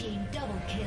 team double kill.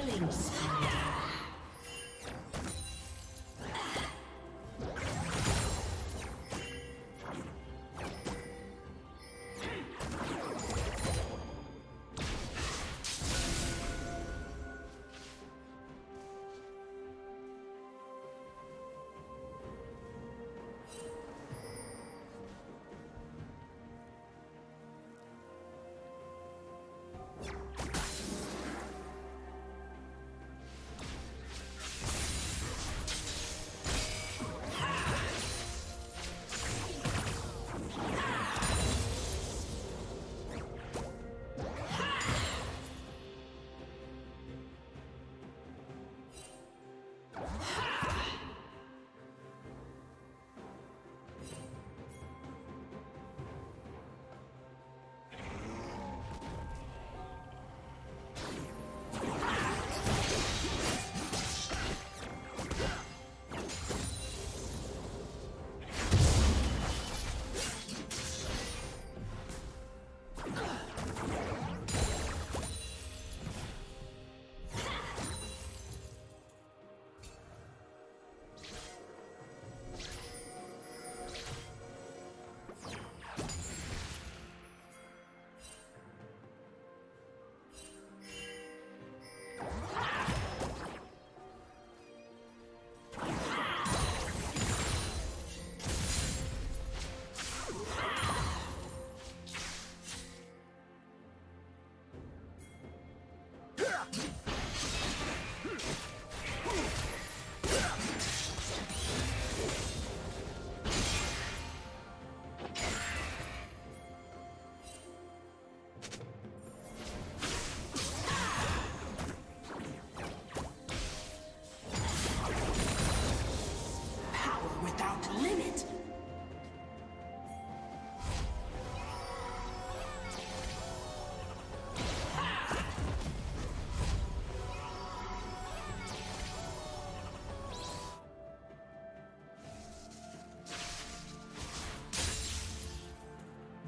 Killing spree.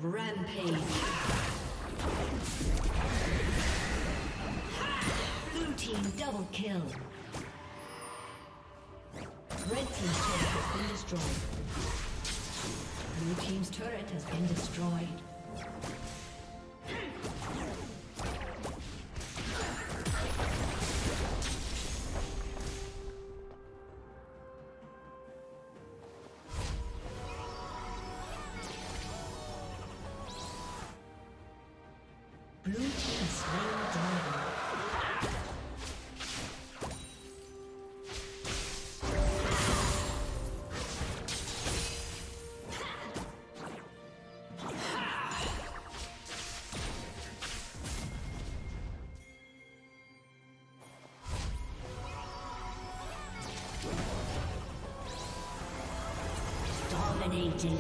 Rampage. Blue team double kill. Red team's turret has been destroyed. Blue team's turret has been destroyed. Dominating.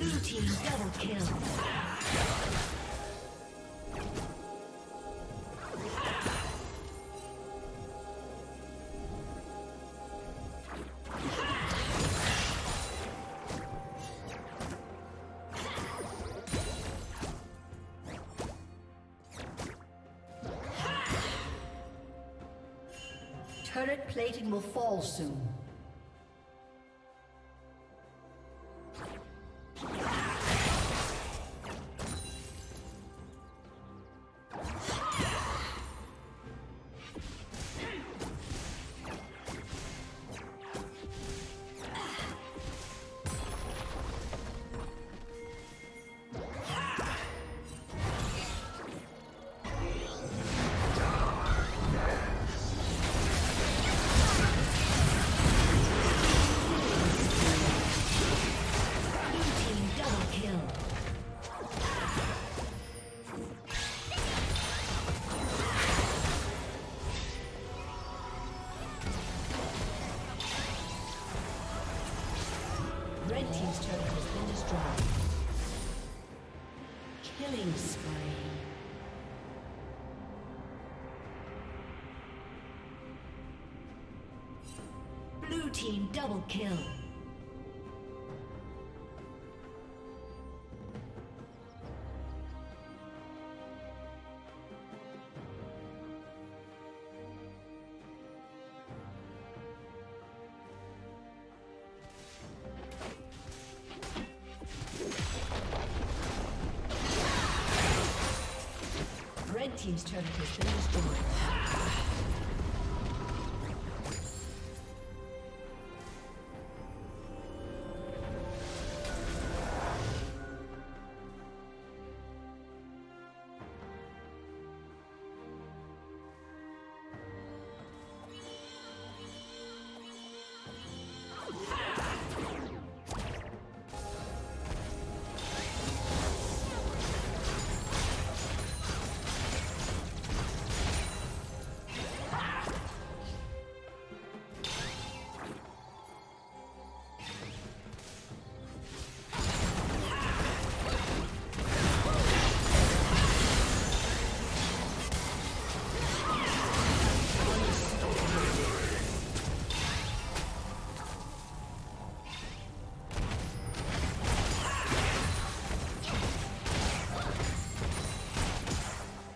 Blue team double kill. Turret plating will fall soon. Red team's turret has been destroyed. Killing spree. Blue team double kill. Team's turret has been destroyed.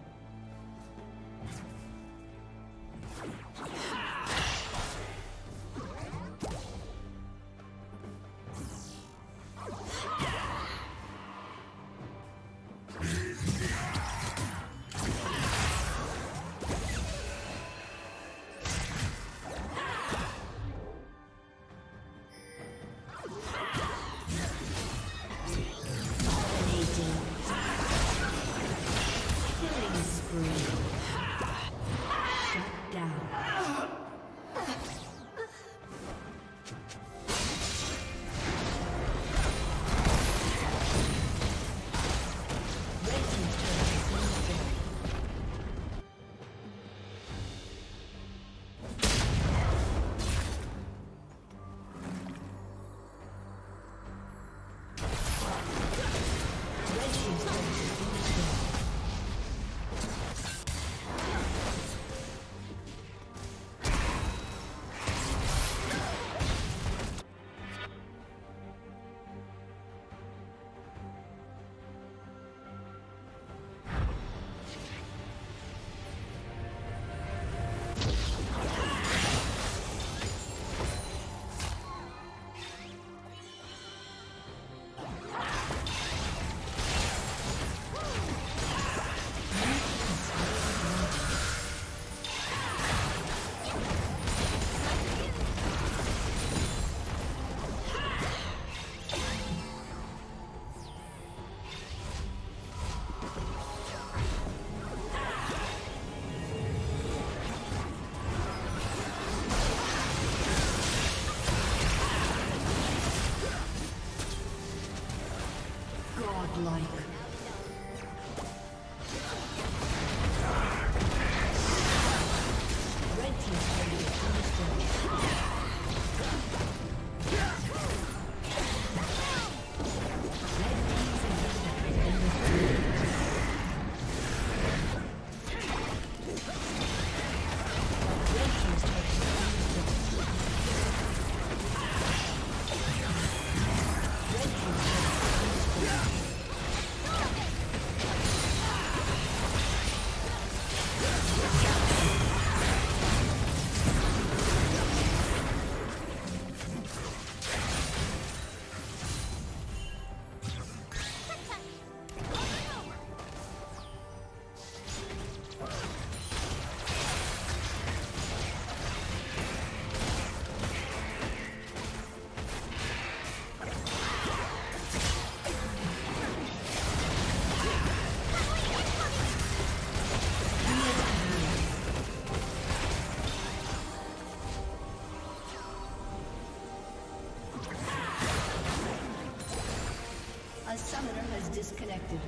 disconnected.